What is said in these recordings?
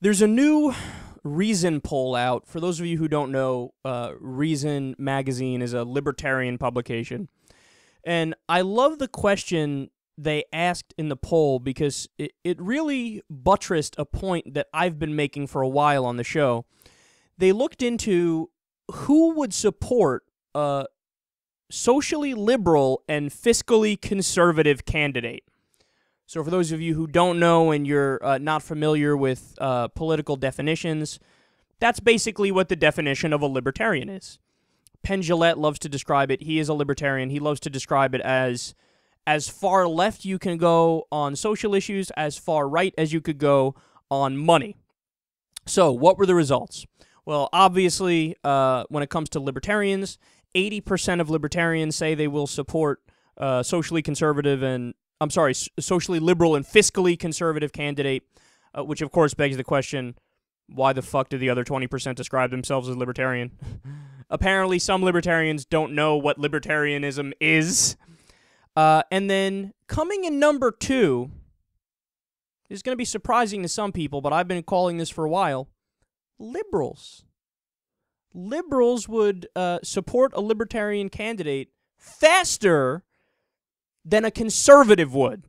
There's a new Reason poll out. For those of you who don't know, Reason magazine is a libertarian publication. And I love the question they asked in the poll because it really buttressed a point that I've been making for a while on the show. They looked into who would support a socially liberal and fiscally conservative candidate. So for those of you who don't know and you're not familiar with political definitions, that's basically what the definition of a libertarian is. Penn Jillette loves to describe it. He is a libertarian. He loves to describe it as far left you can go on social issues, as far right as you could go on money. So what were the results? Well, obviously, when it comes to libertarians, 80% of libertarians say they will support socially conservative and socially liberal and fiscally conservative candidate, which of course begs the question, why the fuck do the other 20% describe themselves as libertarian? Apparently, some libertarians don't know what libertarianism is. And then coming in number two is going to be surprising to some people, but I've been calling this for a while, liberals. Liberals would support a libertarian candidate faster than a conservative would.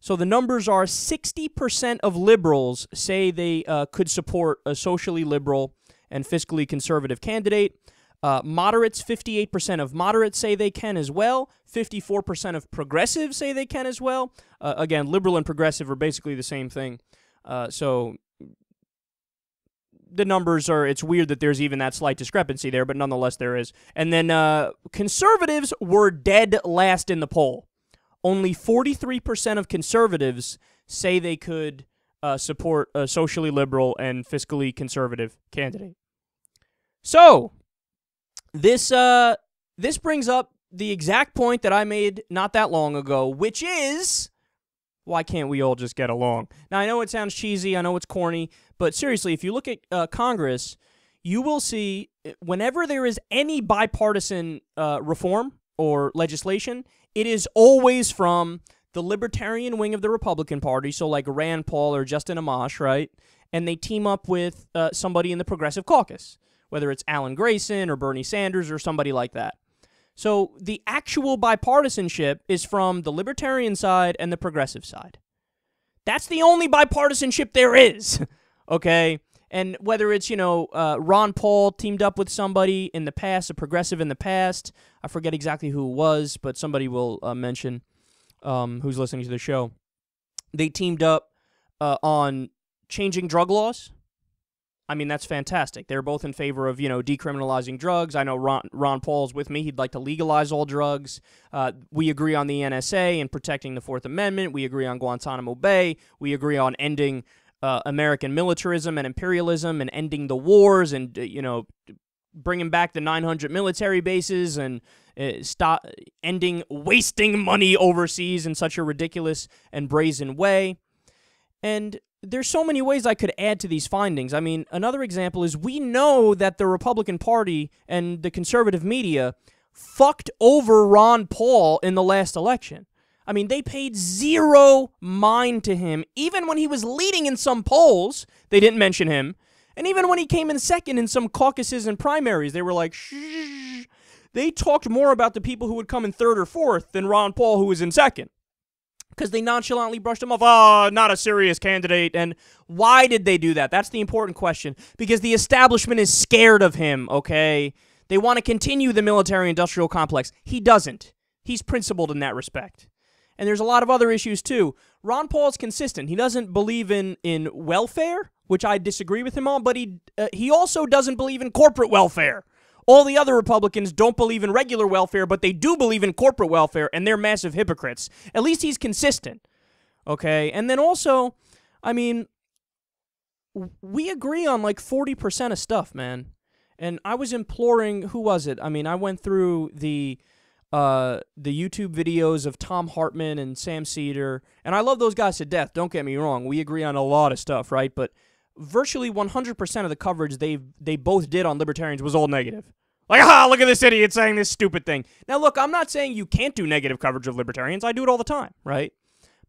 So the numbers are 60% of liberals say they could support a socially liberal and fiscally conservative candidate. Moderates, 58% of moderates say they can as well. 54% of progressives say they can as well. Again, liberal and progressive are basically the same thing. So the numbers are, it's weird that there's even that slight discrepancy there, but nonetheless there is. And then conservatives were dead last in the poll. Only 43% of conservatives say they could support a socially liberal and fiscally conservative candidate. So, this brings up the exact point that I made not that long ago, which is, why can't we all just get along? Now, I know it sounds cheesy, I know it's corny, but seriously, if you look at Congress, you will see whenever there is any bipartisan reform or legislation, it is always from the libertarian wing of the Republican Party, so like Rand Paul or Justin Amash, right? And they team up with somebody in the Progressive Caucus, whether it's Alan Grayson or Bernie Sanders or somebody like that. So the actual bipartisanship is from the libertarian side and the progressive side. That's the only bipartisanship there is, okay? And whether it's, you know, Ron Paul teamed up with somebody in the past, a progressive in the past. I forget exactly who it was, but somebody will mention who's listening to the show. They teamed up on changing drug laws. I mean, that's fantastic. They're both in favor of, you know, decriminalizing drugs. I know Ron Paul's with me. He'd like to legalize all drugs. We agree on the NSA and protecting the Fourth Amendment. We agree on Guantanamo Bay. We agree on ending American militarism and imperialism and ending the wars and, you know, bringing back the 900 military bases and ending wasting money overseas in such a ridiculous and brazen way. And there's so many ways I could add to these findings. I mean, another example is we know that the Republican Party and the conservative media fucked over Ron Paul in the last election. I mean, they paid zero mind to him. Even when he was leading in some polls, they didn't mention him. And even when he came in second in some caucuses and primaries, they were like, shh. They talked more about the people who would come in third or fourth than Ron Paul, who was in second. Because they nonchalantly brushed him off. Oh, not a serious candidate. And why did they do that? That's the important question. Because the establishment is scared of him, okay? They want to continue the military-industrial complex. He doesn't. He's principled in that respect. And there's a lot of other issues, too. Ron Paul's consistent. He doesn't believe in welfare, which I disagree with him on, but he also doesn't believe in corporate welfare. All the other Republicans don't believe in regular welfare, but they do believe in corporate welfare, and they're massive hypocrites. At least he's consistent, okay? And then also, I mean, we agree on like 40% of stuff, man. And I was imploring, who was it? I mean, I went through the YouTube videos of Tom Hartman and Sam Seder, and I love those guys to death, don't get me wrong, we agree on a lot of stuff, right, but virtually 100% of the coverage they both did on libertarians was all negative. Like, ah, look at this idiot saying this stupid thing. Now look, I'm not saying you can't do negative coverage of libertarians, I do it all the time, right,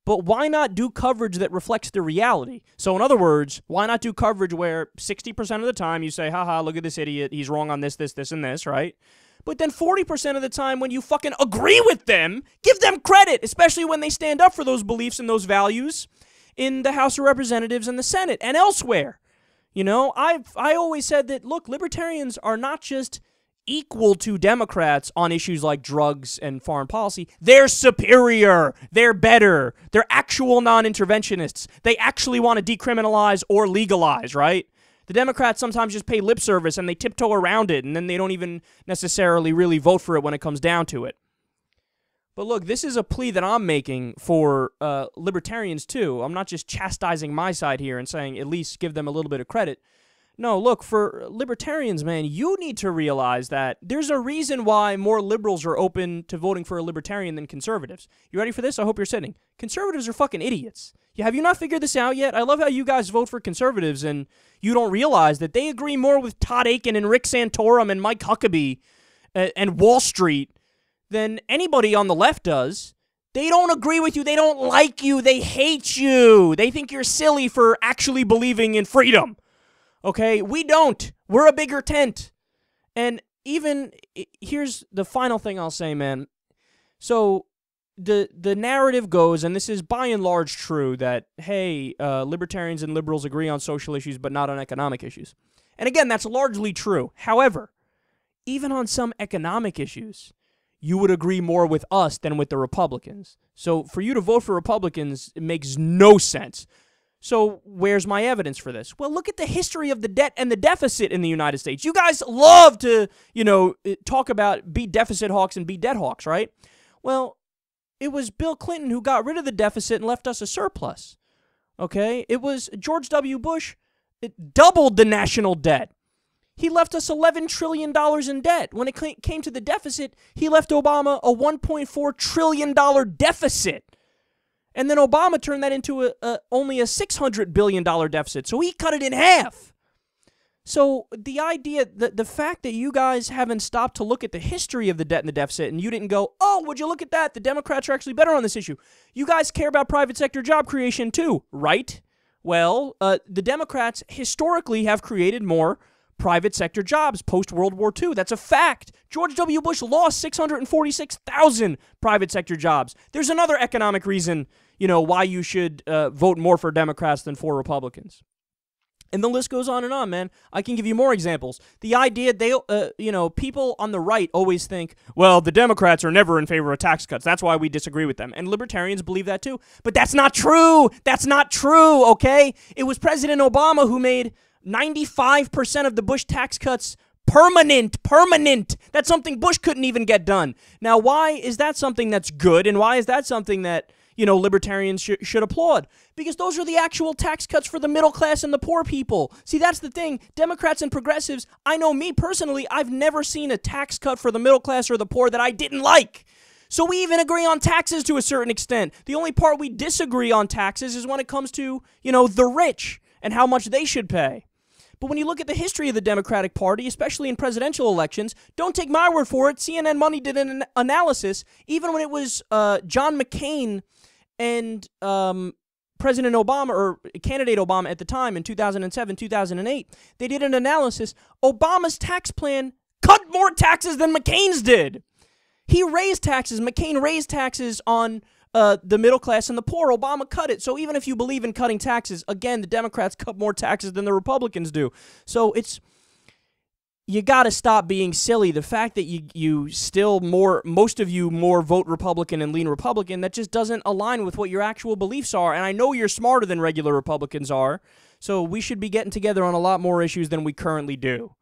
but why not do coverage that reflects the reality? So in other words, why not do coverage where 60% of the time you say, haha, look at this idiot, he's wrong on this, this, this, and this, right? But then 40% of the time when you fucking agree with them, give them credit, especially when they stand up for those beliefs and those values in the House of Representatives and the Senate and elsewhere. You know, I always said that, look, libertarians are not just equal to Democrats on issues like drugs and foreign policy. They're superior. They're better. They're actual non-interventionists. They actually want to decriminalize or legalize, right? The Democrats sometimes just pay lip service and they tiptoe around it, and then they don't even necessarily really vote for it when it comes down to it. But look, this is a plea that I'm making for libertarians too. I'm not just chastising my side here and saying at least give them a little bit of credit. No, look, for libertarians, man, you need to realize that there's a reason why more liberals are open to voting for a libertarian than conservatives. You ready for this? I hope you're sitting. Conservatives are fucking idiots. Yeah, have you not figured this out yet? I love how you guys vote for conservatives and you don't realize that they agree more with Todd Akin and Rick Santorum and Mike Huckabee and Wall Street than anybody on the left does. They don't agree with you. They don't like you. They hate you. They think you're silly for actually believing in freedom. Okay, we don't. We're a bigger tent. And even, here's the final thing I'll say, man. So, the narrative goes, and this is by and large true, that, hey, libertarians and liberals agree on social issues, but not on economic issues. And again, that's largely true. However, even on some economic issues, you would agree more with us than with the Republicans. So, for you to vote for Republicans, it makes no sense. So where's my evidence for this? Well, look at the history of the debt and the deficit in the United States. You guys love to, you know, talk about be deficit hawks and be debt hawks, right? Well, it was Bill Clinton who got rid of the deficit and left us a surplus, okay? It was George W. Bush that doubled the national debt. He left us $11 trillion in debt. When it came to the deficit, he left Obama a $1.4 trillion deficit. And then Obama turned that into only a $600 billion deficit. So he cut it in half. So the idea, the fact that you guys haven't stopped to look at the history of the debt and the deficit, and you didn't go, oh, would you look at that? The Democrats are actually better on this issue. You guys care about private sector job creation too, right? Well, the Democrats historically have created more private sector jobs post-World War II. That's a fact. George W. Bush lost 646,000 private sector jobs. There's another economic reason, you know, why you should vote more for Democrats than for Republicans. And the list goes on and on, man. I can give you more examples. The idea they, you know, people on the right always think, well, the Democrats are never in favor of tax cuts. That's why we disagree with them. And libertarians believe that too. But that's not true. That's not true, okay? It was President Obama who made 95% of the Bush tax cuts permanent, permanent. That's something Bush couldn't even get done. Now, why is that something that's good, and why is that something that, you know, libertarians should applaud? Because those are the actual tax cuts for the middle class and the poor people. See, that's the thing. Democrats and progressives, I know me personally, I've never seen a tax cut for the middle class or the poor that I didn't like. So we even agree on taxes to a certain extent. The only part we disagree on taxes is when it comes to, you know, the rich and how much they should pay. But when you look at the history of the Democratic Party, especially in presidential elections, don't take my word for it. CNN Money did an analysis. Even when it was John McCain and President Obama, or candidate Obama at the time in 2007, 2008, they did an analysis. Obama's tax plan cut more taxes than McCain's did. He raised taxes. McCain raised taxes on the middle class and the poor. Obama cut it. So even if you believe in cutting taxes, again, the Democrats cut more taxes than the Republicans do. So it's, you got to stop being silly. The fact that you still most of you more vote Republican and lean Republican, that just doesn't align with what your actual beliefs are. And I know you're smarter than regular Republicans are, so we should be getting together on a lot more issues than we currently do.